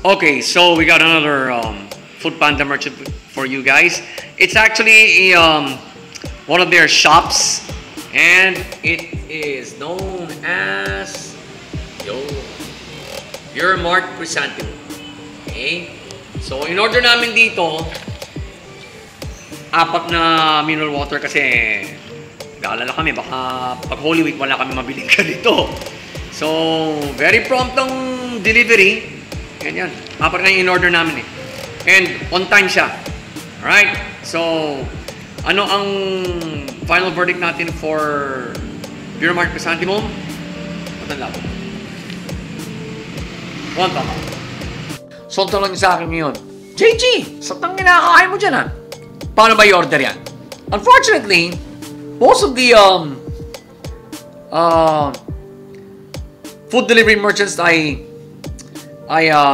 Okay, so we got another Foodpanda merchant for you guys. It's actually one of their shops, and it is known as Yo. Your Mart Chrysanthemum. Okay? So, in order namin dito, apat na mineral water kasi gaalala kami, baka pag Holy Week wala kami mabili ka dito. So, very prompt ang delivery. Yan yan. Apat na in-order namin eh. And on time siya. Alright? So, ano ang final verdict natin for Yo. Your Mart Chrysanthemum? Matanda po. One tama. So, tanong niyo sa akin ngayon, JG, sa tangin nakakain mo dyan ha? Paano ba i-order yan? Unfortunately, most of the food delivery merchants I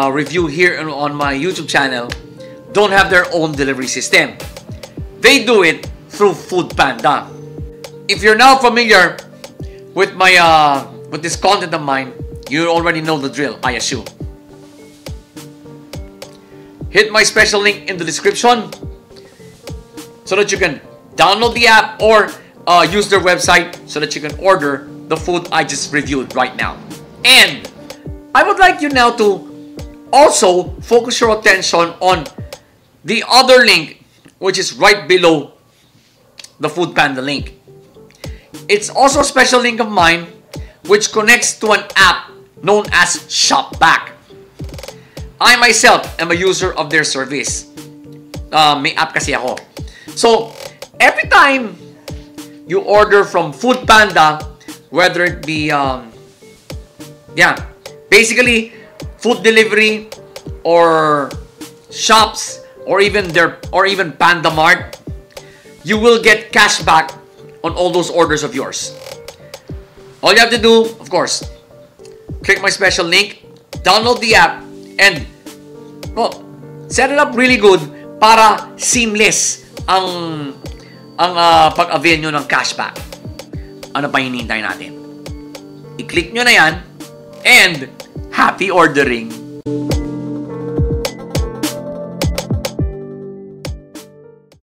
review here on my YouTube channel don't have their own delivery system. They do it through Foodpanda. If you're now familiar with my with this content of mine, you already know the drill, I assume. Hit my special link in the description so that you can download the app or use their website so that you can order the food I just reviewed right now. And I would like you now to also focus your attention on the other link, which is right below the Foodpanda link. It's also a special link of mine which connects to an app known as Shopback. I myself am a user of their service. May app kasi ako. So, every time you order from Foodpanda, whether it be, basically food delivery or shops or even Panda Mart, you will get cash back on all those orders of yours. All you have to do, of course, click my special link, download the app, and set it up really good para seamless ang pag-avail nyo ng cashback. Ano pa hinihintay natin? I-click nyo na yan and happy ordering!